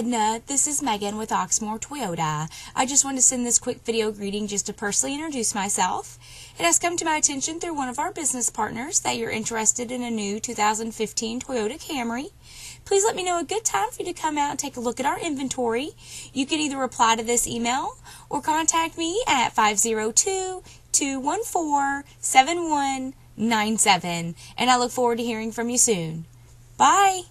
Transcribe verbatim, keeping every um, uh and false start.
Edna, this is Megan with Oxmoor Toyota. I just wanted to send this quick video greeting just to personally introduce myself. It has come to my attention through one of our business partners that you're interested in a new two thousand fifteen Toyota Camry. Please let me know a good time for you to come out and take a look at our inventory. You can either reply to this email or contact me at five oh two, two one four, seven one nine seven. And I look forward to hearing from you soon. Bye!